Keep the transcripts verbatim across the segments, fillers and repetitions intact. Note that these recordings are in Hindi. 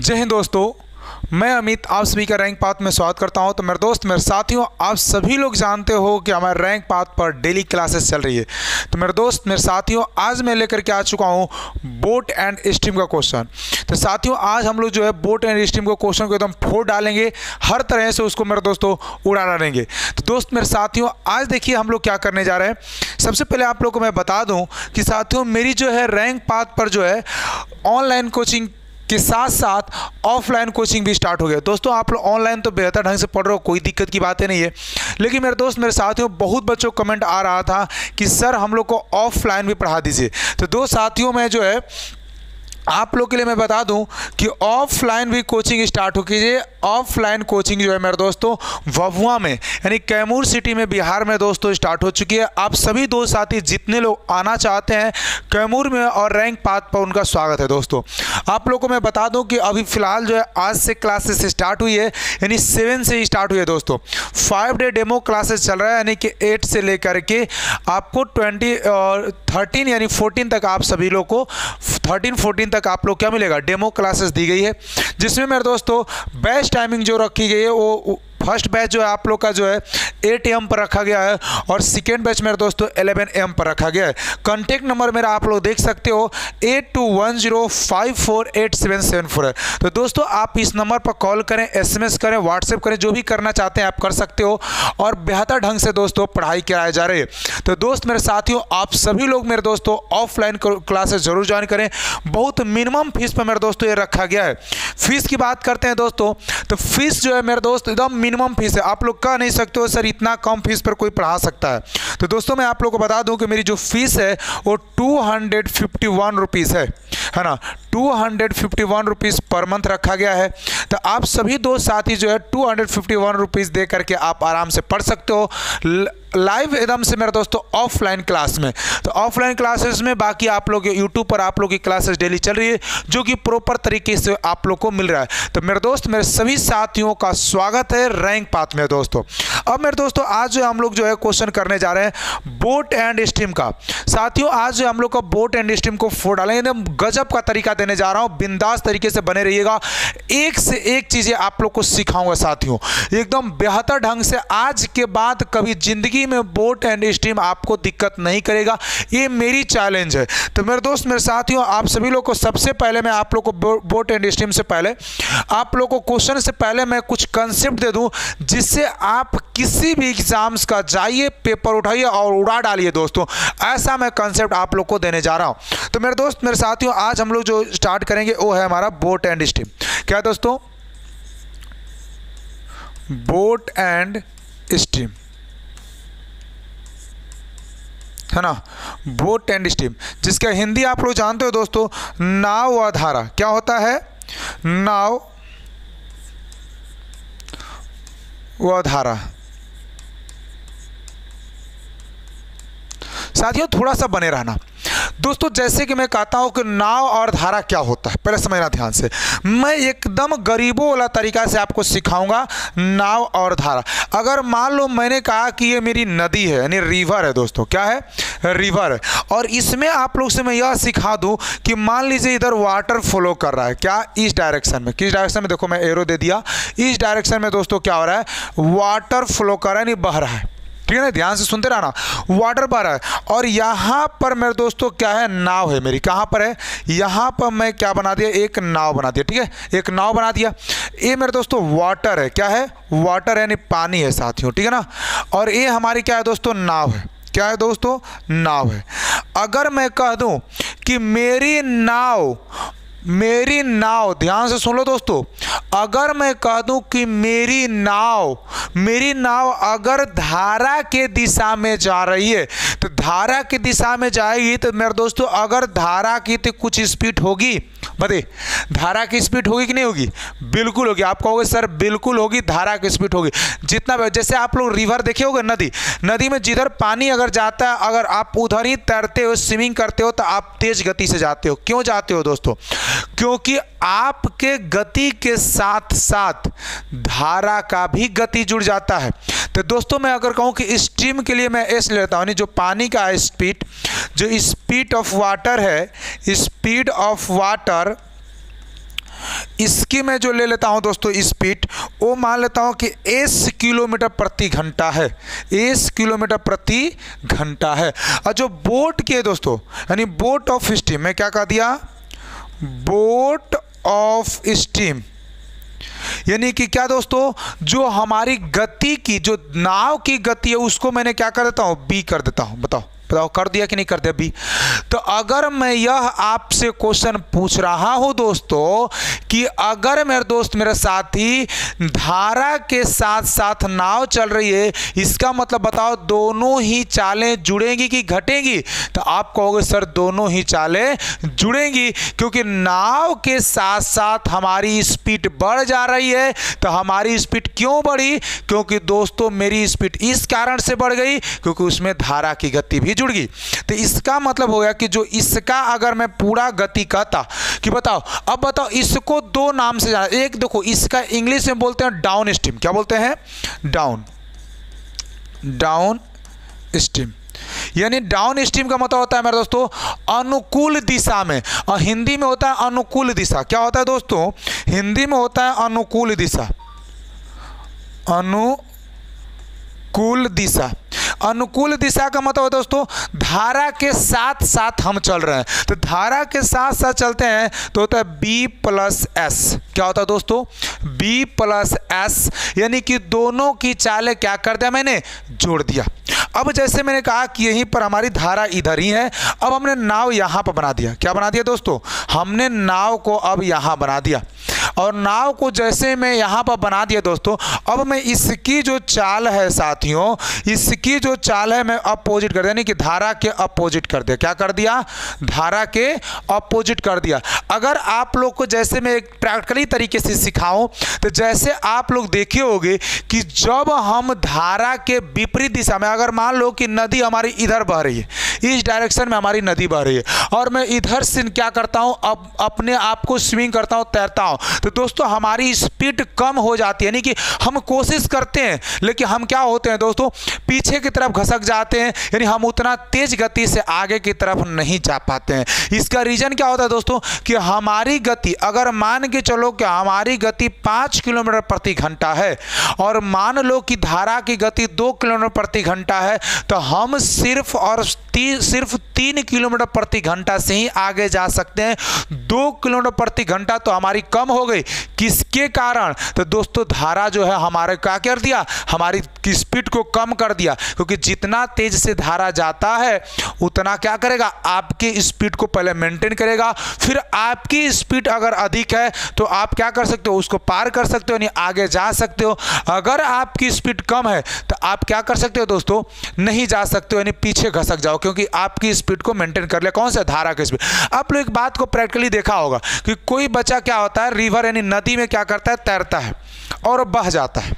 जय हिंद दोस्तों, मैं अमित आप सभी का रैंक पाथ में स्वागत करता हूं। तो मेरे दोस्त मेरे साथियों, आप सभी लोग जानते हो कि हमारे रैंक पाथ पर डेली क्लासेस चल रही है। तो मेरे दोस्त मेरे साथियों, आज मैं लेकर के आ चुका हूं बोट एंड स्ट्रीम का क्वेश्चन। तो साथियों, आज हम लोग जो है बोट एंड स्ट्रीम का क्वेश्चन को एकदम फोड़ डालेंगे, हर तरह से उसको मेरे दोस्तों उड़ा डालेंगे। तो दोस्त मेरे साथियों, आज देखिए हम लोग क्या करने जा रहे हैं। सबसे पहले आप लोग को मैं बता दूँ कि साथियों, मेरी जो है रैंक पाथ पर जो है ऑनलाइन कोचिंग के साथ साथ ऑफलाइन कोचिंग भी स्टार्ट हो गया। दोस्तों आप लोग ऑनलाइन तो बेहतर ढंग से पढ़ रहे हो, कोई दिक्कत की बातें नहीं है, लेकिन मेरे दोस्त मेरे साथियों बहुत बच्चों को कमेंट आ रहा था कि सर हम लोग को ऑफलाइन भी पढ़ा दीजिए। तो दो साथियों में जो है आप लोग के लिए मैं बता दूं कि ऑफलाइन भी कोचिंग स्टार्ट हो कीजिए। ऑफलाइन कोचिंग जो है मेरे दोस्तों वभुआ में यानी कैमूर सिटी में बिहार में दोस्तों स्टार्ट हो चुकी है। आप सभी दोस्त साथी जितने लोग आना चाहते हैं कैमूर में और रैंक पाथ पर उनका स्वागत है। दोस्तों आप लोगों को मैं बता दूं कि अभी फ़िलहाल जो है आज से क्लासेस स्टार्ट हुई है, यानी सेवन से स्टार्ट हुई है। दोस्तों फाइव डे डेमो क्लासेस चल रहा है, यानी कि एट से लेकर के आपको ट्वेंटी और थर्टीन यानी फोर्टीन तक आप सभी लोग को थर्टीन फोर्टीन तक आप लोग क्या मिलेगा डेमो क्लासेस दी गई है, जिसमें मेरे दोस्तों बेस्ट टाइमिंग जो रखी गई है वो फर्स्ट बैच जो है आप लोग का जो है एट ए एम पर रखा गया है और सेकेंड बैच मेरे दोस्तों इलेवन ए एम पर रखा गया है। कॉन्टैक्ट नंबर मेरा आप लोग देख सकते हो eight two one zero five four eight seven seven four है। तो दोस्तों आप इस नंबर पर कॉल करें, एसएमएस करें, व्हाट्सएप करें, जो भी करना चाहते हैं आप कर सकते हो और बेहतर ढंग से दोस्तों पढ़ाई कराई जा रही है। तो दोस्त मेरे साथियों, आप सभी लोग मेरे दोस्तों ऑफलाइन क्लासेस जरूर ज्वाइन करें। बहुत मिनिमम फीस पर मेरे दोस्तों ये रखा गया है। फीस की बात करते हैं दोस्तों, तो फीस जो है मेरे दोस्त एकदम मिनिमम फीस है। आप लोग कह नहीं सकते हो सर इतना कम फीस पर कोई पढ़ा सकता है। तो दोस्तों मैं आप लोग को बता दूं कि मेरी जो फीस है वो two hundred fifty one rupees है है ना two hundred fifty one rupees per month रखा गया है। तो आप सभी दोस्त साथी जो है two hundred fifty one rupees दे करके आप आराम से पढ़ सकते हो लाइव एकदम से मेरे दोस्तों ऑफलाइन क्लास में। तो ऑफलाइन क्लासेस में बाकी आप लोग यूट्यूब पर आप लोग की क्लासेस डेली चल रही है, जो कि प्रॉपर तरीके से आप लोग को मिल रहा है। तो मेरे दोस्त मेरे सभी साथियों का स्वागत है रैंक पाथ में। दोस्तों अब मेरे दोस्तों आज जो हम लोग जो है क्वेश्चन करने जा रहे हैं बोट एंड स्ट्रीम का। साथियों आज जो हम लोग का बोट एंड स्ट्रीम को फोड़ डालेंगे, एकदम गजब का तरीका देने जा रहा हूँ। बिंदास तरीके से बने रहिएगा, एक से एक चीज़ें आप लोग को सिखाऊंगा साथियों एकदम बेहतर ढंग से। आज के बाद कभी जिंदगी में बोट एंड स्ट्रीम आपको दिक्कत नहीं करेगा, ये मेरी चैलेंज है। तो मेरे दोस्त मेरे साथियों आप सभी लोग को सबसे पहले मैं आप लोग को बोट एंड स्ट्रीम से पहले आप लोग को क्वेश्चन से पहले मैं कुछ कंसेप्ट दे दूं, जिससे आप किसी भी एग्जाम्स का जाइए पेपर उठाइए और उड़ा डालिए। दोस्तों ऐसा मैं कंसेप्ट आप लोग को देने जा रहा हूं। तो मेरे दोस्त मेरे साथियों आज हम लोग जो स्टार्ट करेंगे वो है हमारा बोट एंड स्ट्रीम। क्या दोस्तों बोट एंड स्ट्रीम है ना बोट एंड स्ट्रीम, जिसका हिंदी आप लोग जानते हो दोस्तों नाव व धारा। क्या होता है नाव व धारा। साथियों थोड़ा सा बने रहना दोस्तों, जैसे कि मैं कहता हूं कि नाव और धारा क्या होता है पहले समझना ध्यान से। मैं एकदम गरीबों वाला तरीका से आपको सिखाऊंगा नाव और धारा। अगर मान लो मैंने कहा कि ये मेरी नदी है यानी रिवर है दोस्तों, क्या है रिवर है, और इसमें आप लोग से मैं यह सिखा दूं कि मान लीजिए इधर वाटर फ्लो कर रहा है, क्या इस डायरेक्शन में, किस डायरेक्शन में, देखो मैं एरो दे दिया, इस डायरेक्शन में दोस्तों क्या हो रहा है वाटर फ्लो कर रहा है यानी बह रहा है। ठीक है ना, ध्यान से सुनते रहना, वाटर पर है और यहाँ पर मेरे दोस्तों क्या है नाव है मेरी, कहाँ पर है यहाँ पर मैं क्या बना दिया एक नाव बना दिया। ठीक है एक नाव बना दिया, ये मेरे दोस्तों वाटर है, क्या है वाटर यानी पानी है साथियों। ठीक है ना, और ये हमारी क्या है दोस्तों नाव है, क्या है दोस्तों नाव है। अगर मैं कह दूँ कि मेरी नाव मेरी नाव ध्यान से सुन लो दोस्तों, अगर मैं कह दूं कि मेरी नाव मेरी नाव अगर धारा के दिशा में जा रही है, तो धारा की दिशा में जाएगी तो मेरे दोस्तों अगर धारा की तो कुछ स्पीड होगी, बताइए धारा की स्पीड होगी कि नहीं होगी, बिल्कुल होगी। आप कहोगे सर बिल्कुल होगी, धारा की स्पीड होगी जितना, जैसे आप लोग रिवर देखे होगे नदी, नदी में जिधर पानी अगर जाता है अगर आप उधर ही तैरते हो स्विमिंग करते हो तो आप तेज गति से जाते हो। क्यों जाते हो दोस्तों, क्योंकि आपके गति के साथ साथ धारा का भी गति जुड़ जाता है। तो दोस्तों मैं अगर कहूँ कि स्ट्रीम के लिए मैं एस लेता हूँ, जो पानी का स्पीड जो स्पीड ऑफ वाटर है स्पीड ऑफ वाटर इसकी मैं जो ले लेता हूं दोस्तों स्पीड, वो मान लेता हूं कि एस किलोमीटर प्रति घंटा है, एस किलोमीटर प्रति घंटा है। और जो बोट की है दोस्तों यानी बोट ऑफ स्टीम, मैं क्या कह दिया, बोट ऑफ स्टीम, यानी कि क्या दोस्तों, जो हमारी गति की, जो नाव की गति है उसको मैंने क्या कर देता हूँ, बी कर देता हूँ। बताओ बताओ कर दिया कि नहीं कर दिया बी। तो अगर मैं यह आपसे क्वेश्चन पूछ रहा हूं दोस्तों कि अगर मेरे दोस्त मेरे साथी धारा के साथ साथ नाव चल रही है, इसका मतलब बताओ दोनों ही चालें जुड़ेंगी कि घटेंगी? तो आप कहोगे सर दोनों ही चालें जुड़ेंगी, क्योंकि नाव के साथ साथ हमारी स्पीड बढ़ जा रही है। तो हमारी स्पीड क्यों बढ़ी? क्योंकि दोस्तों मेरी स्पीड इस कारण से बढ़ गई क्योंकि उसमें धारा की गति भी जुड़ गई। तो इसका मतलब हो गया कि जो इसका अगर मैं पूरा गति कहता कि बताओ, अब बताओ इसको दो नाम से जाना, एक देखो इसका इंग्लिश में बोलते हैं डाउन स्ट्रीम, क्या बोलते हैं, डाउन डाउन स्ट्रीम, यानी डाउन स्ट्रीम का मतलब होता है मेरे दोस्तों अनुकूल दिशा में, और हिंदी में होता है अनुकूल दिशा। क्या होता है दोस्तों, हिंदी में होता है अनुकूल दिशा, अनुकूल दिशा। अनुकूल दिशा का मतलब है दोस्तों धारा के साथ साथ हम चल रहे हैं, तो धारा के साथ साथ चलते हैं तो होता है b प्लस एस। क्या होता है दोस्तों, b प्लस एस, यानी कि दोनों की चालें क्या कर दिया मैंने, जोड़ दिया। अब जैसे मैंने कहा कि यहीं पर हमारी धारा इधर ही है, अब हमने नाव यहाँ पर बना दिया। क्या बना दिया दोस्तों, हमने नाव को अब यहाँ बना दिया, और नाव को जैसे मैं यहाँ पर बना दिया दोस्तों, अब मैं इसकी जो चाल है साथियों, इसकी जो चाल है मैं अपोजिट कर दिया, यानी कि धारा के अपोजिट कर दिया। क्या कर दिया, धारा के अपोजिट कर दिया। अगर आप लोग को जैसे मैं एक प्रैक्टिकली तरीके से सिखाऊं तो जैसे आप लोग देखे होंगे कि जब हम धारा के विपरीत दिशा में, अगर मान लो कि नदी हमारी इधर बह रही है, इस डायरेक्शन में हमारी नदी बह रही है, और मैं इधर से क्या करता हूं, अब अपने आप को स्विंग करता हूं, तैरता हूं, तो दोस्तों हमारी स्पीड कम हो जाती है, यानी कि हम कोशिश करते हैं लेकिन हम क्या होते हैं दोस्तों, पीछे की तरफ घसक जाते हैं, यानी हम उतना तेज गति से आगे की तरफ नहीं जा पाते हैं। इसका रीजन क्या होता है दोस्तों कि हमारी गति, अगर मान के चलो कि हमारी गति पाँच किलोमीटर प्रति घंटा है और मान लो कि धारा की गति दो किलोमीटर प्रति घंटा है, तो हम सिर्फ और ती, सिर्फ तीन किलोमीटर प्रति घंटा से ही आगे जा सकते हैं। दो किलोमीटर प्रति घंटा तो हमारी कम हो गई, किसके कारण, तो दोस्तों धारा जो है हमारे क्या कर दिया, हमारी स्पीड को कम कर दिया, क्योंकि जितना तेज से धारा जाता है उतना क्या करेगा, आपकी स्पीड को पहले मेंटेन करेगा, फिर आपकी स्पीड अगर अधिक है तो आप क्या कर सकते हो, उसको पार कर सकते हो, यानी आगे जा सकते हो। अगर आपकी स्पीड कम है तो आप क्या कर सकते हो दोस्तों, नहीं जा सकते हो, यानी पीछे घसक जाओ, क्योंकि आपकी स्पीड को मेंटेन कर लिया कौन सा, धारा की स्पीड। आप लोग एक बात को प्रैक्टिकली देखा होगा कि कोई बच्चा क्या होता है, रिवर यानी नदी में क्या करता है, तैरता है और बह जाता है,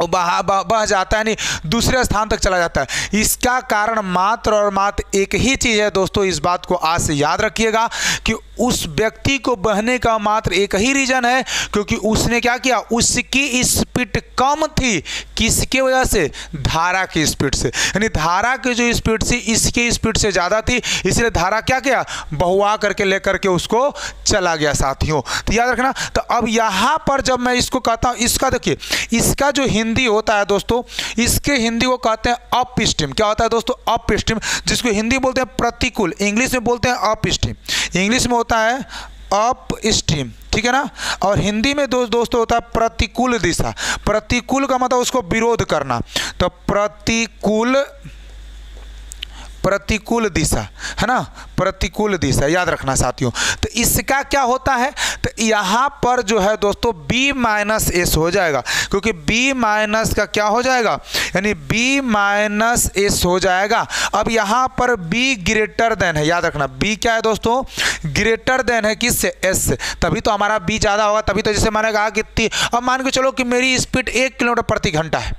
और बह बह बह जाता है, नहीं दूसरे स्थान तक चला जाता है। इसका कारण मात्र और मात्र एक ही चीज़ है दोस्तों, इस बात को आज से याद रखिएगा कि उस व्यक्ति को बहने का मात्र एक ही रीज़न है, क्योंकि उसने क्या किया, उसकी स्पीड कम थी, किसके वजह से, धारा की स्पीड से, यानी धारा की जो स्पीड थी इसकी स्पीड से ज़्यादा थी, इसलिए धारा क्या किया, बहुआ करके लेकर के उसको चला गया साथियों। तो याद रखना। तो अब यहाँ पर जब मैं इसको कहता हूँ, इसका देखिए इसका जो हिंदी होता है दोस्तों, इसके हिंदी को कहते हैं अप स्ट्रीम। क्या होता है दोस्तों, अप स्ट्रीम, जिसको हिंदी बोलते हैं प्रतिकूल, इंग्लिश में बोलते हैं अप स्ट्रीम, इंग्लिश में होता है अप स्ट्रीम, ठीक है ना, और हिंदी में दोस्त दोस्तों होता है प्रतिकूल दिशा। प्रतिकूल का मतलब उसको विरोध करना, तो प्रतिकूल प्रतिकूल दिशा है ना, प्रतिकूल दिशा याद रखना साथियों। तो इसका क्या होता है, तो यहाँ पर जो है दोस्तों b माइनस एस हो जाएगा, क्योंकि b माइनस का क्या हो जाएगा, यानी b माइनस एस हो जाएगा। अब यहाँ पर b ग्रेटर देन है, याद रखना b क्या है दोस्तों, ग्रेटर देन है किससे, s से, तभी तो हमारा b ज़्यादा होगा। तभी तो जैसे मैंने कहा कि अब मान के चलो कि मेरी स्पीड एक किलोमीटर प्रति घंटा है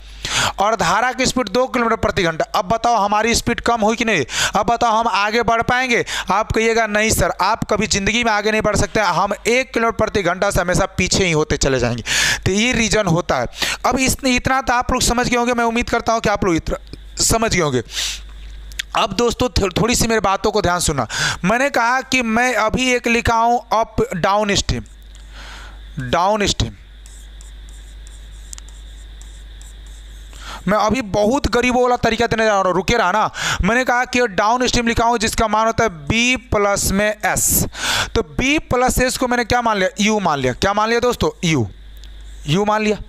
और धारा की स्पीड दो किलोमीटर प्रति घंटा, अब बताओ हमारी स्पीड कम हुई कि नहीं, अब बताओ हम आगे बढ़ पाएंगे। आप कहिएगा नहीं सर, आप कभी ज़िंदगी में आगे नहीं बढ़ सकते, हम एक किलोमीटर प्रति घंटा से हमेशा पीछे ही होते चले जाएंगे। तो ये रीज़न होता है। अब इसने इतना तो आप लोग समझ गए होंगे, मैं उम्मीद करता हूँ कि आप लोग इतना समझ गए होंगे। अब दोस्तों थो, थोड़ी सी मेरी बातों को ध्यान सुनना। मैंने कहा कि मैं अभी एक लिखा हूँ up down stream, down stream. मैं अभी बहुत गरीबों वाला तरीका देने जा रहा हूँ, रुके रहा ना। मैंने कहा कि डाउन स्ट्रीम लिखा हूँ जिसका मान होता है b प्लस में s। तो b प्लस एस को मैंने क्या मान लिया, u मान लिया। क्या मान लिया दोस्तों, u u मान लिया।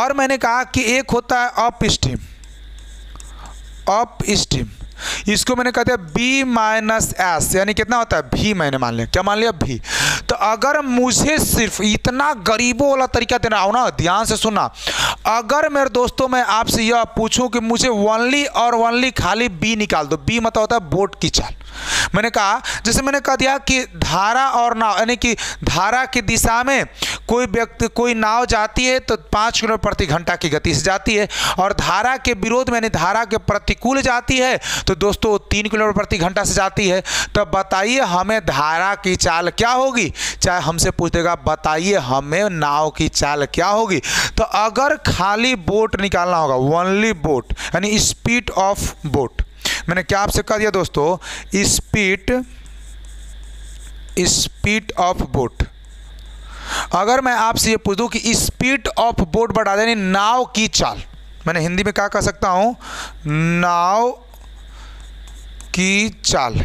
और मैंने कहा कि एक होता है अप स्ट्रीम, अप स्ट्रीम इसको मैंने कहते हैं b माइनस एस, यानी कितना होता है v। मैंने मान लिया, क्या मान लिया, v। तो अगर मुझे सिर्फ इतना गरीबों वाला तरीका देना हो ना, ध्यान से सुनना, अगर मेरे दोस्तों मैं आपसे यह पूछूं कि मुझे वनली और वनली खाली बी निकाल दो, बी मतलब होता है बोट की चाल। मैंने कहा, जैसे मैंने कह दिया कि धारा और नाव, यानी कि धारा की दिशा में कोई व्यक्ति कोई नाव जाती है तो पाँच किलोमीटर प्रति घंटा की गति से जाती है, और धारा के विरोध में यानी धारा के प्रतिकूल जाती है तो दोस्तों तीन किलोमीटर प्रति घंटा से जाती है। तब बताइए हमें धारा की चाल क्या होगी, चाहे हमसे पूछ देगा बताइए हमें नाव की चाल क्या होगी। तो अगर खाली बोट निकालना होगा, ओनली बोट यानी स्पीड ऑफ बोट। मैंने क्या आपसे कह दिया दोस्तों, स्पीड स्पीड ऑफ बोट। अगर मैं आपसे ये पूछ दूं कि स्पीड ऑफ बोट बढ़ा देनी, नाव की चाल, मैंने हिंदी में क्या कह सकता हूं, नाव की चाल।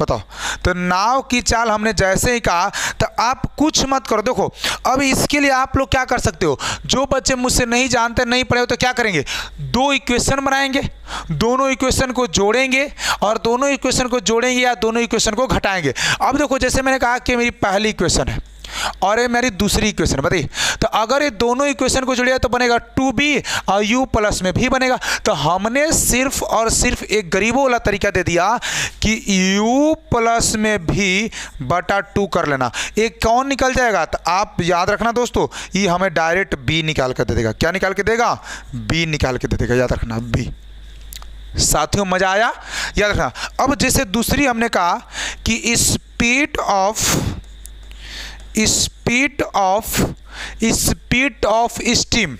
बताओ, तो नाव की चाल हमने जैसे ही कहा तो आप कुछ मत करो। देखो अब इसके लिए आप लोग क्या कर सकते हो, जो बच्चे मुझसे नहीं जानते नहीं पढ़े हो तो क्या करेंगे, दो इक्वेशन बनाएंगे, दोनों इक्वेशन को जोड़ेंगे और दोनों इक्वेशन को जोड़ेंगे या दोनों इक्वेशन को घटाएंगे। अब देखो जैसे मैंने कहा कि मेरी पहली इक्वेशन है और ये मेरी दूसरी इक्वेशन, बताइए तो अगर ये दोनों इक्वेशन को जोड़िए तो बनेगा टू बी और u प्लस में भी बनेगा। तो हमने सिर्फ और सिर्फ एक गरीबों वाला तरीका दे दिया कि u प्लस में भी बटा टू कर लेना, एक कौन निकल जाएगा। तो आप याद रखना दोस्तों, ये हमें डायरेक्ट b निकाल कर दे देगा। क्या निकाल के देगा, b निकाल के दे देगा, याद रखना b। साथियों मजा आया, याद रखना। अब जैसे दूसरी हमने कहा कि speed of speed of speed of steam,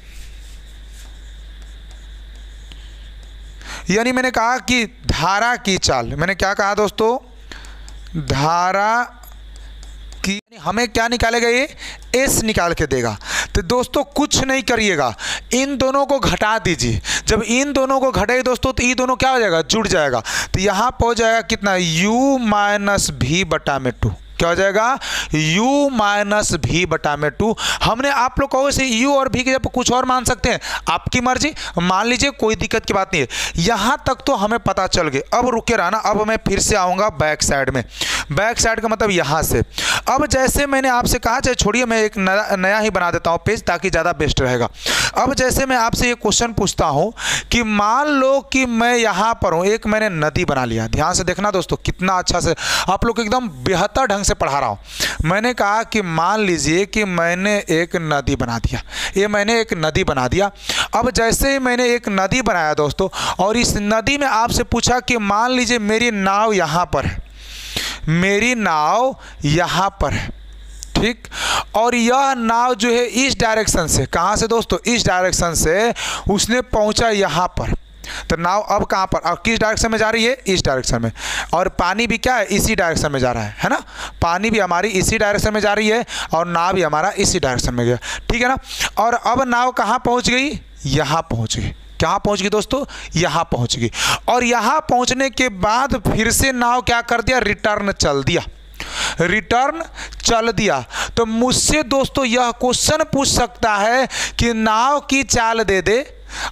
यानी मैंने कहा कि धारा की चाल। मैंने क्या कहा दोस्तों, धारा की, हमें क्या निकालेगा ये, एस निकाल के देगा। तो दोस्तों कुछ नहीं करिएगा, इन दोनों को घटा दीजिए। जब इन दोनों को घटाइए दोस्तों तो ये दोनों क्या हो जाएगा, जुड़ जाएगा। तो यहाँ पर हो जाएगा कितना, u माइनस भी बटा में टू। क्या हो जाएगा, u माइनस भी बटा में टू। हमने आप लोग कहो इसे u और v के जब कुछ और मान सकते हैं, आपकी मर्जी, मान लीजिए, कोई दिक्कत की बात नहीं है। यहाँ तक तो हमें पता चल गए। अब रुके रहना, अब मैं फिर से आऊँगा बैक साइड में। बैक साइड का मतलब यहाँ से। अब जैसे मैंने आपसे कहा, चाहे छोड़िए मैं एक नया नया ही बना देता हूँ पेज, ताकि ज़्यादा बेस्ट रहेगा। अब जैसे मैं आपसे ये क्वेश्चन पूछता हूँ कि मान लो कि मैं यहाँ पर हूँ, एक मैंने नदी बना लिया। ध्यान से देखना दोस्तों, कितना अच्छा से आप लोग एकदम बेहतर ढंग से पढ़ा रहा हूं। मैंने कहा कि मान लीजिए कि मैंने एक नदी बना दिया, ये मैंने एक नदी बना दिया। अब जैसे ही मैंने एक नदी बनाया दोस्तों, और इस नदी में आपसे पूछा कि मान लीजिए मेरी नाव यहां पर है, मेरी नाव यहां पर है, ठीक। और यह नाव जो है इस डायरेक्शन से, कहां से दोस्तों, इस डायरेक्शन से उसने पहुंचा यहां पर। तो नाव अब कहाँ पर और किस डायरेक्शन में जा रही है, इस डायरेक्शन में। और पानी भी क्या है, इसी डायरेक्शन में जा रहा है, है ना। पानी भी हमारी इसी डायरेक्शन में जा रही है और नाव भी हमारा इसी डायरेक्शन में गया, ठीक है ना। और अब नाव कहाँ पहुँच गई, यहाँ पहुँच गई। कहाँ पहुँच गई दोस्तों, यहाँ पहुँच गई। और यहाँ पहुँचने के बाद फिर से नाव क्या कर दिया, रिटर्न चल दिया, रिटर्न चल दिया। तो मुझसे दोस्तों यह क्वेश्चन पूछ सकता है कि नाव की चाल दे दे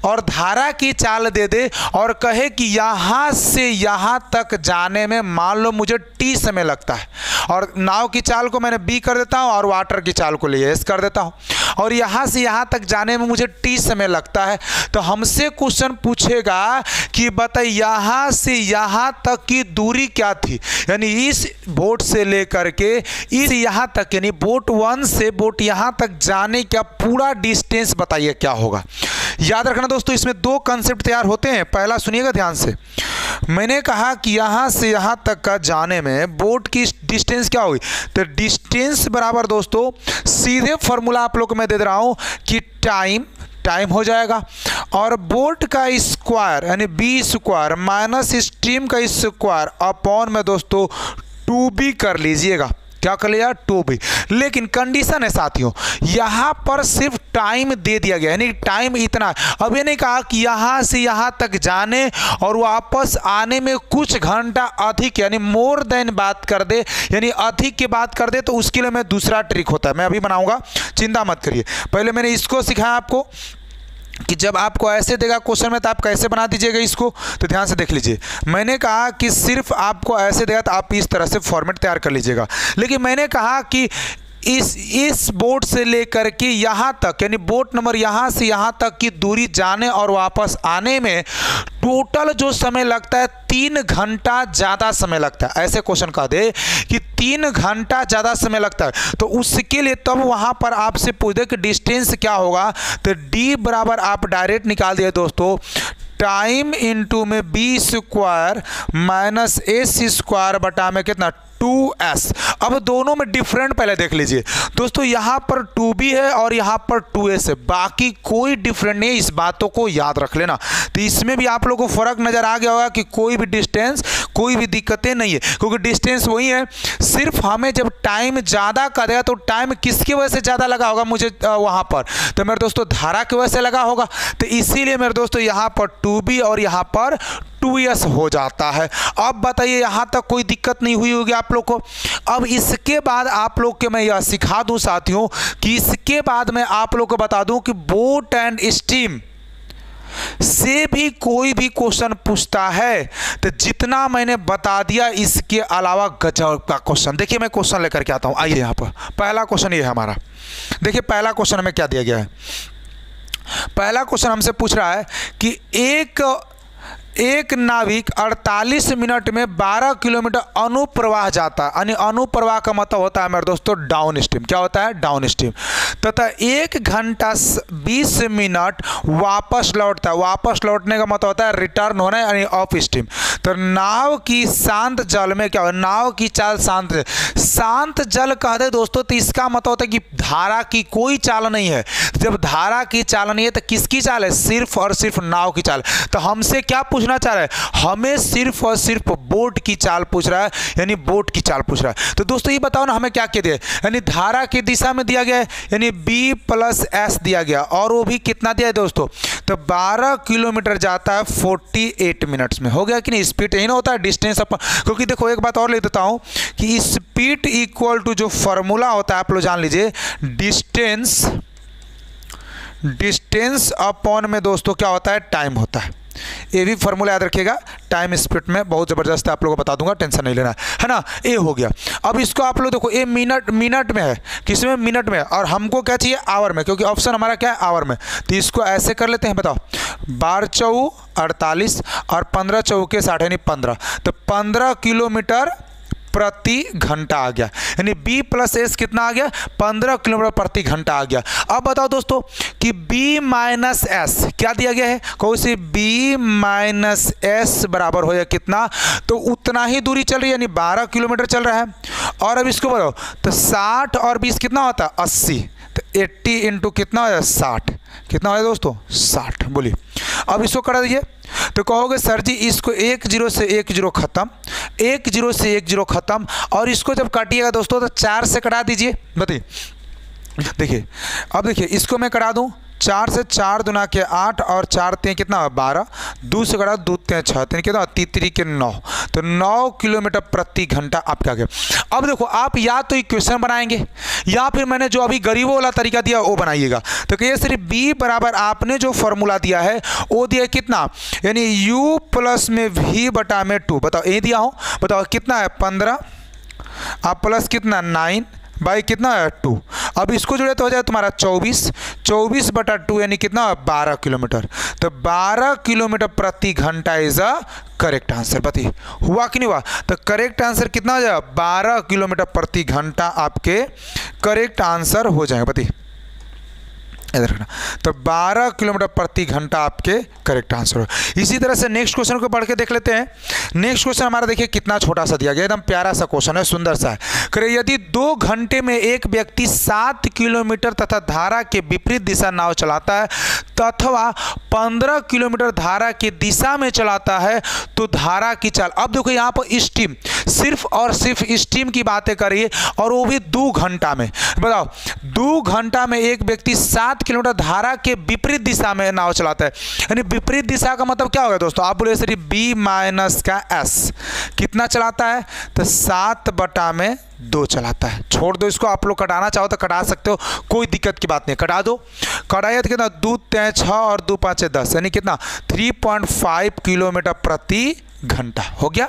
और धारा की चाल दे दे और कहे कि यहाँ से यहाँ तक जाने में मान लो मुझे टी समय लगता है, और नाव की चाल को मैंने बी कर देता हूँ और वाटर की चाल को ले एस कर देता हूँ, और यहाँ से यहाँ तक जाने में मुझे टी समय लगता है। तो हमसे क्वेश्चन पूछेगा कि बताइए यहाँ से यहाँ तक की दूरी क्या थी, यानी इस बोट से लेकर के इस यहाँ तक, यानी बोट वन से बोट यहाँ तक जाने का पूरा डिस्टेंस बताइए क्या होगा। याद रखना दोस्तों, इसमें दो कॉन्सेप्ट तैयार होते हैं। पहला सुनिएगा ध्यान से, मैंने कहा कि यहाँ से यहाँ तक का जाने में बोट की डिस्टेंस क्या होगी। तो डिस्टेंस बराबर दोस्तों, सीधे फॉर्मूला आप लोग को मैं दे दे रहा हूँ कि टाइम, टाइम हो जाएगा, और बोट का स्क्वायर यानी बी स्क्वायर माइनस स्ट्रीम का स्क्वायर अपॉन में दोस्तों टू बी कर लीजिएगा। क्या कर लिया, टू भी। लेकिन कंडीशन है साथियों, यहाँ पर सिर्फ टाइम दे दिया गया, यानी टाइम इतना। अब ये नहीं कहा कि यहाँ से यहाँ तक जाने और वापस आने में कुछ घंटा अधिक, यानी मोर देन बात कर दे, यानी अधिक की बात कर दे तो उसके लिए मैं दूसरा ट्रिक होता है, मैं अभी बनाऊंगा, चिंता मत करिए। पहले मैंने इसको सिखाया आपको कि जब आपको ऐसे देगा क्वेश्चन में तो आप कैसे बना दीजिएगा इसको, तो ध्यान से देख लीजिए। मैंने कहा कि सिर्फ आपको ऐसे देगा तो आप इस तरह से फॉर्मेट तैयार कर लीजिएगा, लेकिन मैंने कहा कि इस इस बोट से लेकर के यहाँ तक, यानी बोट नंबर यहाँ से यहाँ तक की दूरी जाने और वापस आने में टोटल जो समय लगता है तीन घंटा ज़्यादा समय लगता है। ऐसे क्वेश्चन कह दे कि तीन घंटा ज़्यादा समय लगता है तो उसके लिए तब वहाँ पर आपसे पूछ दे कि डिस्टेंस क्या होगा, तो डी बराबर आप डायरेक्ट निकाल दिए दोस्तों टाइम इंटू में B square minus S square बटा में कितना, टू एस। अब दोनों में डिफरेंट पहले देख लीजिए दोस्तों, यहाँ पर टू बी है और यहाँ पर टू एस है, बाकी कोई डिफरेंट नहीं है, इस बातों को याद रख लेना। तो इसमें भी आप लोगों को फर्क नज़र आ गया होगा कि कोई भी डिस्टेंस, कोई भी दिक्कतें नहीं है, क्योंकि डिस्टेंस वही है, सिर्फ हमें जब टाइम ज़्यादा का देगा तो टाइम किसकी वजह से ज़्यादा लगा होगा मुझे वहाँ पर, तो मेरे दोस्तों धारा की वजह से लगा होगा, तो इसीलिए मेरे दोस्तों यहाँ पर टू बी और यहाँ पर टू एस हो जाता है। अब बताइए यहाँ तक कोई दिक्कत नहीं हुई होगी आप लोग को। अब इसके बाद आप लोग के मैं यह सिखा दूं साथियों कि इसके बाद मैं आप लोग को बता दूं कि बोट एंड स्ट्रीम से भी कोई भी क्वेश्चन पूछता है तो जितना मैंने बता दिया इसके अलावा गजब का क्वेश्चन। देखिए मैं क्वेश्चन लेकर के आता हूँ, आइए यहाँ पर पहला क्वेश्चन ये है हमारा। देखिए पहला क्वेश्चन हमें क्या दिया गया है, पहला क्वेश्चन हमसे पूछ रहा है कि एक एक नाविक अड़तालीस मिनट में बारह किलोमीटर अनुप्रवाह जाता है, यानी अनुप्रवाह का मतलब होता है मेरे दोस्तों डाउन स्ट्रीम। क्या होता है, डाउन स्ट्रीम। तथा एक घंटा बीस मिनट वापस लौटता है, वापस लौटने का मतलब होता है रिटर्न होना, यानी ऑफ स्ट्रीम। तो नाव की शांत जल में क्या हो, नाव की चाल शांत, शांत जल कह दे दोस्तों तो इसका मतलब होता है कि धारा की कोई चाल नहीं है। जब धारा की चाल नहीं है तो किसकी चाल है, सिर्फ और सिर्फ नाव की चाल। तो हमसे क्या पूछना चाह रहा है, हमें सिर्फ और सिर्फ बोट की चाल पूछ रहा है, यानी बोट की चाल पूछ रहा है। तो दोस्तों ये बताओ ना हमें क्या कह दिया, यानी धारा की दिशा में दिया गया है, यानी बी प्लस एस दिया गया, और वो भी कितना दिया है दोस्तों, तो बारह किलोमीटर जाता है अड़तालीस मिनट्स में। हो गया कि नहीं, स्पीड यही ना होता है डिस्टेंस अपन, क्योंकि देखो एक बात और ले देता हूँ कि स्पीड इक्वल टू जो फॉर्मूला होता है आप लोग जान लीजिए, डिस्टेंस डिस्टेंस अपॉन में दोस्तों क्या होता है, टाइम होता है। ये भी फॉर्मूला याद रखिएगा, टाइम स्पीड में बहुत ज़बरदस्त है, आप लोगों को बता दूंगा, टेंशन नहीं लेना है ना। ए हो गया, अब इसको आप लोग देखो ए मिनट मिनट में है, किस में, मिनट में, और हमको क्या चाहिए आवर में, क्योंकि ऑप्शन हमारा क्या है आवर में। तो इसको ऐसे कर लेते हैं, बताओ बारह चौ अड़तालीस और पंद्रह चौके साठ यानी पंद्रह, तो पंद्रह किलोमीटर प्रति घंटा आ गया, यानी b प्लस एस कितना आ गया, पंद्रह किलोमीटर प्रति घंटा आ गया। अब बताओ दोस्तों कि b माइनस एस क्या दिया गया है, कौन सी, b माइनस एस बराबर हो गया कितना, तो उतना ही दूरी चल रही है, यानी बारह किलोमीटर चल रहा है। और अब इसको बताओ तो साठ और बीस कितना होता है, अस्सी, तो अस्सी इंटू कितना हो जाए, साठ, कितना हो जाए दोस्तों, साठ। बोलिए अब इसको करा दीजिए तो कहोगे सर जी इसको एक जीरो से एक जीरो खत्म, एक जीरो से एक जीरो खत्म, और इसको जब काटिएगा दोस्तों तो चार से कटा दीजिए। बताइए देखिए, अब देखिए इसको मैं कटा दूं, चार से चार दुना के आठ और चार तीन कितना बारह, दो से कटा दो तीन छः, तीन कितना तीतरी के नौ, तो नौ किलोमीटर प्रति घंटा आपका गया। अब देखो आप या तो इक्वेशन बनाएंगे या फिर मैंने जो अभी गरीबों वाला तरीका दिया वो बनाइएगा। तो कहिए सिर्फ बी बराबर आपने जो फॉर्मूला दिया है वो दिया कितना, यानी यू प्लस में वी बटा में टू, बताओ यही दिया हूँ, बताओ कितना है पंद्रह आप प्लस कितना नाइन बाई कितना है टू, अब इसको जुड़े तो हो जाए तुम्हारा चौबीस, चौबीस बटा टू यानी कितना बारह किलोमीटर, तो बारह किलोमीटर प्रति घंटा इज अ करेक्ट आंसर। बताइए हुआ कि नहीं हुआ, तो करेक्ट आंसर कितना हो जाएगा, बारह किलोमीटर प्रति घंटा आपके करेक्ट आंसर हो जाएगा। बताइए इधर रखना, तो बारह किलोमीटर प्रति घंटा आपके करेक्ट आंसर हो। इसी तरह से नेक्स्ट क्वेश्चन को पढ़ के देख लेते हैं। नेक्स्ट क्वेश्चन हमारा देखिए कितना छोटा सा दिया गया, एकदम प्यारा सा क्वेश्चन है, सुंदर सा है। करिए यदि दो घंटे में एक व्यक्ति सात किलोमीटर तथा धारा के विपरीत दिशा नाव चलाता है तथा पंद्रह किलोमीटर धारा की दिशा में चलाता है तो धारा की चाल। अब देखो यहाँ पर स्टीम, सिर्फ और सिर्फ स्टीम की बातें करिए और वो भी दो घंटा में। बताओ दो घंटा में एक व्यक्ति सात किलोमीटर धारा के विपरीत दिशा में नाव चलाता है, यानी विपरीत दिशा का मतलब क्या होगा दोस्तों? आप बोले सर बी माइनस का एस कितना चलाता है तो सात बटा में दो चलाता है। छोड़ दो इसको, आप लोग कटाना चाहो तो कटा सकते हो, कोई दिक्कत की बात नहीं, कटा दो। कटाइए तो कितना दो तें छः और दो पाँच दस, यानी कितना थ्री पॉइंट फाइव किलोमीटर प्रति घंटा हो गया।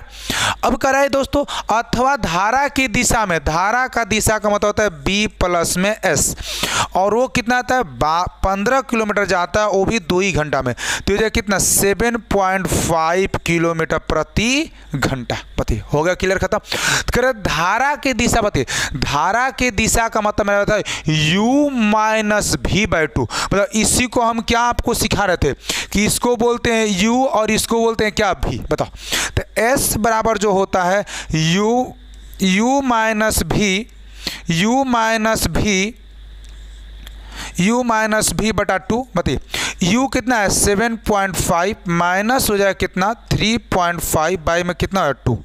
अब कराइए दोस्तों अथवा धारा की दिशा में, धारा का दिशा का मतलब होता है बी प्लस में एस, और वो कितना आता है पंद्रह किलोमीटर जाता है, वो भी दो ही घंटा में, तो ये कितना सेवन पॉइंट फाइव किलोमीटर प्रति घंटा पति हो गया। क्लियर खत्म। करें धारा की दिशा पति, धारा की दिशा का मतलब मेरा होता है U minus V by two. मतलब इसी को हम क्या आपको सिखा रहे थे कि इसको बोलते हैं यू और इसको बोलते हैं क्या भी, बताओ। तो S बराबर जो होता है U U minus V U minus V U minus V बटा टू। बताइए U कितना है सेवन पॉइंट फाइव माइनस हो जाए कितना थ्री पॉइंट फाइव बाई में कितना है टू।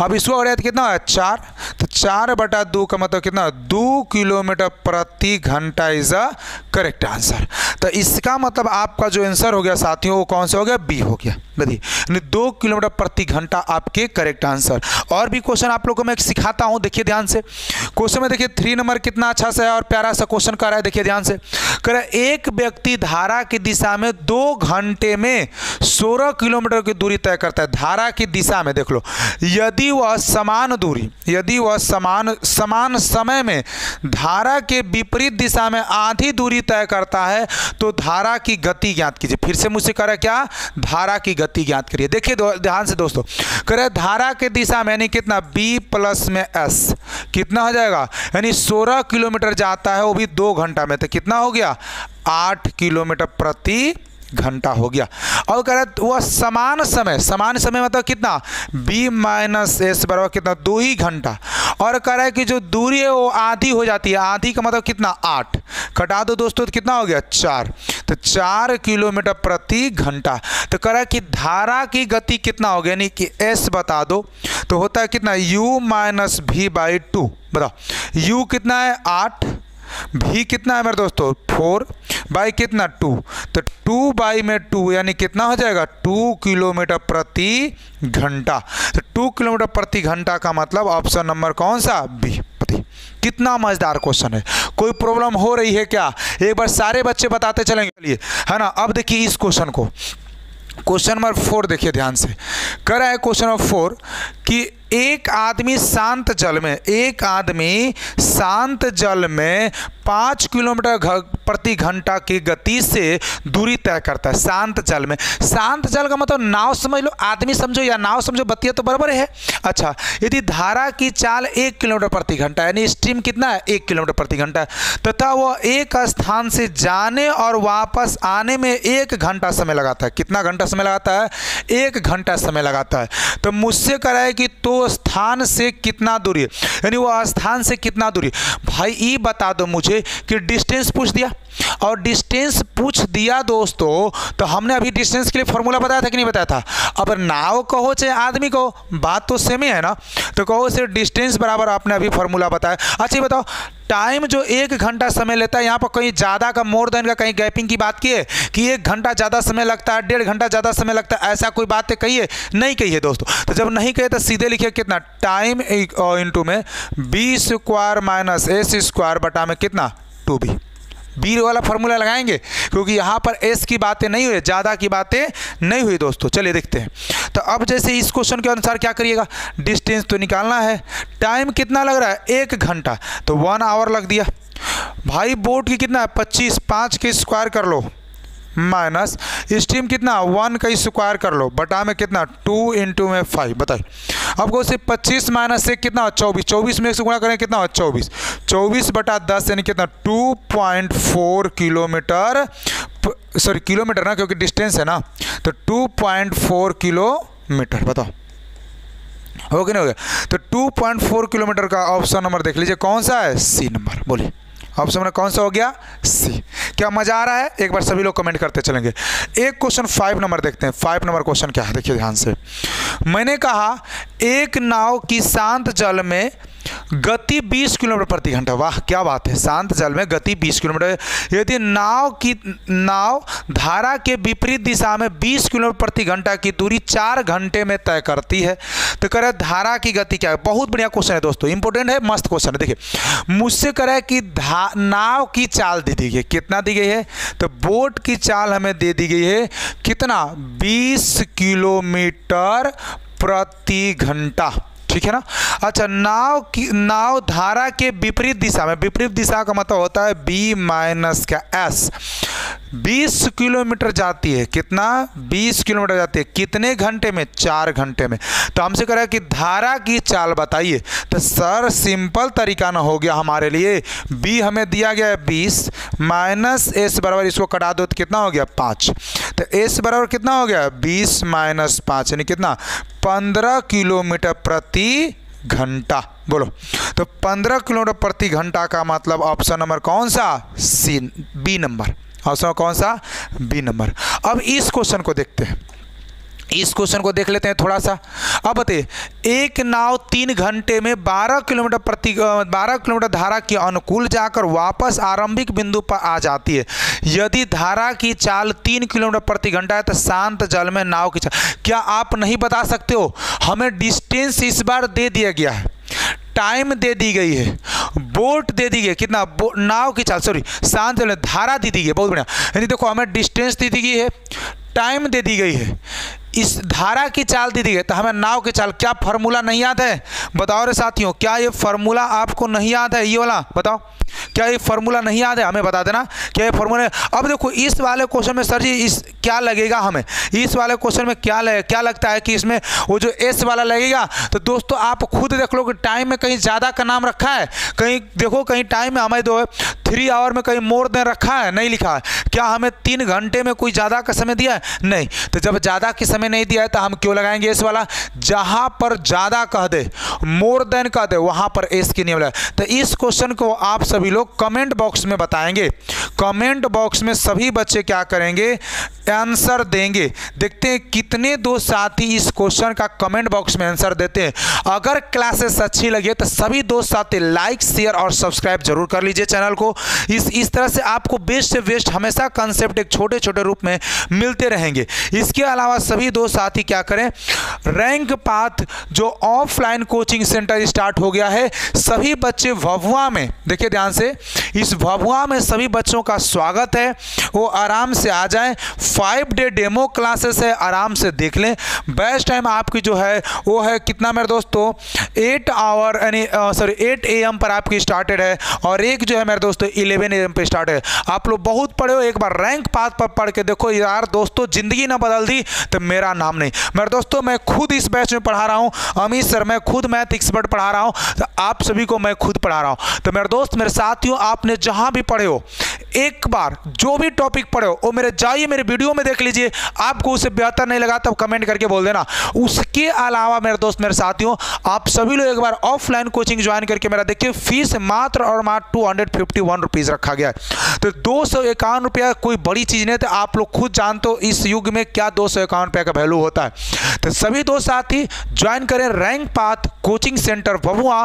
अब इसको हो रहा है कितना है चार, तो चार बटा दो का मतलब कितना दो किलोमीटर प्रति घंटा इज अ करेक्ट आंसर। तो इसका मतलब आपका जो आंसर हो गया साथियों वो कौन सा हो गया? बी हो गया। देखिए दो किलोमीटर प्रति घंटा आपके करेक्ट आंसर। और भी क्वेश्चन आप लोगों को मैं सिखाता हूँ, देखिए ध्यान से। क्वेश्चन में देखिए थ्री नंबर कितना अच्छा सा है और प्यारा सा क्वेश्चन कर रहा है, देखिए ध्यान से। कह रहा है एक व्यक्ति धारा की दिशा में दो घंटे में सोलह किलोमीटर की दूरी तय करता है, धारा की दिशा में देख लो। यदि वह समान दूरी यदि वह समान समान समय में धारा के विपरीत दिशा में आधी दूरी तय करता है तो धारा की गति ज्ञात कीजिए। फिर से मुझसे कह रहा है क्या? धारा की गति ज्ञात करिए। देखिए ध्यान से दोस्तों, कह रहा है धारा के दिशा में यानी कितना बी प्लस में एस कितना हो जाएगा, यानी सोलह किलोमीटर जाता है वो भी दो घंटा में, तो कितना हो गया आठ किलोमीटर प्रति घंटा हो गया। और कह रहा है वह समान समय, समान समय मतलब कितना b माइनस एस बराबर कितना दो ही घंटा, और कह रहा है कि जो दूरी है वो आधी हो जाती है, आधी का मतलब कितना आठ, कटा दो दोस्तों तो कितना हो गया चार, तो चार किलोमीटर प्रति घंटा। तो कह रहा है कि धारा की गति कितना हो गया यानी कि s बता दो, तो होता है कितना u minus V by two. बताओ u कितना है आठ, भी कितना है मेरे दोस्तों फोर, बाई कितना टू, तो टू बाई में टू यानी कितना हो जाएगा टू किलोमीटर प्रति घंटा। तो टू किलोमीटर प्रति घंटा का मतलब ऑप्शन नंबर कौन सा? बी। कितना मजेदार क्वेश्चन है, कोई प्रॉब्लम हो रही है क्या? एक बार सारे बच्चे बताते चलेंगे, चलिए है ना। अब देखिए इस क्वेश्चन को, क्वेश्चन नंबर फोर देखिए ध्यान से। कह रहा है क्वेश्चन नंबर फोर कि एक आदमी शांत जल में एक आदमी शांत जल में पाँच किलोमीटर प्रति घंटा की गति से दूरी तय करता है। शांत जल में, शांत जल का मतलब नाव समझ लो, आदमी समझो या नाव समझो, बतिया तो बराबर है। अच्छा, यदि धारा की चाल एक किलोमीटर प्रति घंटा यानी स्टीम कितना है एक किलोमीटर प्रति घंटा तथा वह एक स्थान से जाने और वापस आने में एक घंटा समय लगाता है। कितना घंटा समय लगाता है? एक घंटा समय लगाता है। तो मुझसे कराए कि तो स्थान से कितना दूरी, यानी वो स्थान से कितना दूरी। भाई ये बता दो मुझे कि डिस्टेंस पूछ दिया, और डिस्टेंस पूछ दिया दोस्तों तो हमने अभी डिस्टेंस के लिए फॉर्मूला बताया था कि नहीं बताया था? अब नाव कहो चाहे आदमी कहो, बात तो सेम है ना। तो कहो से डिस्टेंस बराबर आपने अभी फॉर्मूला बताया। अच्छा ये बताओ टाइम जो एक घंटा समय लेता है, यहाँ पर कहीं ज़्यादा का मोर देन का कहीं गैपिंग की बात की है कि एक घंटा ज़्यादा समय लगता है, डेढ़ घंटा ज़्यादा समय लगता है, ऐसा कोई बात कही है? नहीं कही है दोस्तों। तो जब नहीं कही तो सीधे लिखिए कितना टाइम इंटू में B square minus S square बटा में कितना टू बी। बी वाला फॉर्मूला लगाएंगे क्योंकि यहाँ पर एस की बातें नहीं हुई, ज़्यादा की बातें नहीं हुई दोस्तों। चलिए देखते हैं। तो अब जैसे इस क्वेश्चन के अनुसार क्या करिएगा, डिस्टेंस तो निकालना है, टाइम कितना लग रहा है एक घंटा, तो वन आवर लग दिया। भाई बोट की कितना है पच्चीस, पाँच के स्क्वायर कर लो माइनस स्टीम कितना वन का स्क्वायर कर लो बटा में कितना टू इंटू में फाइव। बताइए आपको उसे पच्चीस माइनस से कितना चौबीस, चौबीस में एक से गुणा करें कितना चौबीस, चौबीस बटा दस यानी कितना two point four kilometre, sorry kilometre ना क्योंकि डिस्टेंस है ना, तो टू पॉइंट फोर किलोमीटर। बताओ हो गया ना, हो गया। तो टू पॉइंट फोर किलोमीटर का ऑप्शन नंबर देख लीजिए कौन सा है? C number. बोलिए ऑप्शन नंबर कौन सा हो गया सी। क्या मजा आ रहा है, एक बार सभी लोग कमेंट करते चलेंगे। एक क्वेश्चन फाइव नंबर देखते हैं। फाइव नंबर क्वेश्चन क्या है, देखिए ध्यान से। मैंने कहा एक नाव की शांत जल में गति बीस किलोमीटर प्रति घंटा, वाह क्या बात है, शांत जल में गति बीस किलोमीटर, यदि नाव की नाव धारा के विपरीत दिशा में बीस किलोमीटर प्रति घंटा की दूरी चार घंटे में तय करती है तो कह रहे धारा की गति क्या है। बहुत बढ़िया क्वेश्चन है दोस्तों, इंपॉर्टेंट है, मस्त क्वेश्चन है। देखिए मुझसे कह रहा है कि नाव की चाल दे दी गई, कितना दी गई है, तो बोट की चाल हमें दे दी गई है कितना, बीस किलोमीटर प्रति घंटा, ठीक है ना। अच्छा नाव की नाव धारा के विपरीत दिशा में, विपरीत दिशा का मतलब होता है b माइनस का s, बीस किलोमीटर जाती है, कितना बीस किलोमीटर जाती है, कितने घंटे में, चार घंटे में। तो हमसे कह रहा है कि धारा की चाल बताइए, तो सर सिंपल तरीका ना हो गया हमारे लिए, b हमें दिया गया है बीस माइनस s बराबर, इसको कटा दो तो कितना हो गया पाँच, तो s बराबर कितना हो गया बीस माइनस पाँच यानी कितना पंद्रह किलोमीटर प्रति घंटा। बोलो तो पंद्रह किलोमीटर प्रति घंटा का मतलब ऑप्शन नंबर कौन सा सी, बी नंबर, ऑप्शन कौन सा बी नंबर। अब इस क्वेश्चन को देखते हैं, इस क्वेश्चन को देख लेते हैं थोड़ा सा। अब बताइए एक नाव तीन घंटे में बारह किलोमीटर प्रति बारह किलोमीटर धारा के अनुकूल जाकर वापस आरंभिक बिंदु पर आ जाती है, यदि धारा की चाल तीन किलोमीटर प्रति घंटा है तो शांत जल में नाव की चाल, क्या आप नहीं बता सकते हो। हमें डिस्टेंस इस बार दे दिया गया है, टाइम दे दी गई है, बोट दे दी गई, कितना नाव की चाल, सॉरी शांत जल में धारा दे दी गई, बहुत बढ़िया। यानी देखो हमें डिस्टेंस दे दी गई है, टाइम दे दी गई है, इस धारा की चाल दी दी गई, तो हमें नाव की चाल, क्या फार्मूला नहीं याद है बताओ रे साथियों, क्या ये फार्मूला आपको नहीं याद है, ये वाला बताओ, क्या ये फार्मूला नहीं याद है, हमें बता देना क्या ये फार्मूला। अब देखो इस वाले क्वेश्चन में सर जी इस क्या लगेगा, हमें इस वाले क्वेश्चन में क्या लगे, क्या लगता है कि इसमें वो जो एस वाला लगेगा, तो दोस्तों आप खुद देख लो कि टाइम में कहीं ज़्यादा का नाम रखा है, कहीं देखो कहीं टाइम में हमें दो थ्री आवर में कहीं मोर देन रखा है, नहीं लिखा है। क्या हमें तीन घंटे में कोई ज़्यादा का समय दिया है, नहीं, तो जब ज़्यादा के समय नहीं दिया है तो हम क्यों लगाएंगे एस वाला, जहाँ पर ज़्यादा कह दे, मोर देन कह दे, वहाँ पर एस की नियम लगा। तो इस क्वेश्चन को आप सभी लोग कमेंट बॉक्स में बताएंगे, कमेंट बॉक्स में सभी बच्चे क्या करेंगे आंसर देंगे। देखते हैं कितने दो साथी इस क्वेश्चन का कमेंट बॉक्स में आंसर देते हैं। अगर क्लासेस अच्छी लगे तो सभी दो साथी लाइक शेयर और सब्सक्राइब जरूर कर लीजिए चैनल को। इस इस तरह से आपको बेस्ट से बेस्ट हमेशा कंसेप्ट एक छोटे छोटे रूप में मिलते रहेंगे। इसके अलावा सभी दो साथी क्या करें, रैंक पाथ जो ऑफलाइन कोचिंग सेंटर स्टार्ट हो गया है, सभी बच्चे भभुआ में, देखिए ध्यान से, इस भभुआ में सभी बच्चों का स्वागत है, वो आराम से आ जाएं। फाइव डे डेमो क्लासेस है, आराम से देख लें। बेस्ट टाइम आपकी जो है वो है कितना मेरे दोस्तों, एट आवर यानी सॉरी एट ए एम पर आपकी स्टार्टेड है और एक जो है मेरे दोस्तों इलेवन ए एम पर स्टार्ट है। आप लोग बहुत पढ़े हो, एक बार रैंक पाथ पर पढ़ के देखो यार दोस्तों, ज़िंदगी ना बदल दी तो मेरा नाम नहीं। मेरे दोस्तों मैं खुद इस बैच में पढ़ा रहा हूँ, अमित सर मैं खुद मैथ एक्सपर्ट पढ़ा रहा हूँ, तो आप सभी को मैं खुद पढ़ा रहा हूँ। तो मेरे दोस्त मेरे साथियों, आपने जहाँ भी पढ़े हो एक बार जो भी टॉपिक पढ़े हो वो मेरे जाइए मेरे वीडियो में देख लीजिए, आपको उसे बेहतर नहीं लगा तो कमेंट करके बोल देना। उसके अलावा मेरे दोस्त मेरे साथियों, आप सभी लोग एक बार ऑफलाइन कोचिंग ज्वाइन करके मेरा देखिए, फीस मात्र और मात्र two hundred fifty one rupees रखा गया है, तो दो सौ इक्यावन रुपया कोई बड़ी चीज़ नहीं, तो आप लोग खुद जानते हो इस युग में क्या दो सौ इक्यावन रुपया का वैल्यू होता है। तो सभी दो साथी ज्वाइन करें rank path coaching centre Bhabua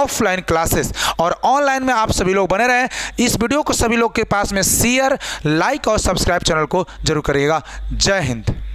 offline classes, और ऑनलाइन में आप सभी लोग बने रहें। इस वीडियो को सभी लोग के पास में शेयर लाइक और सब्सक्राइब चैनल को जरूर करिएगा। जय हिंद।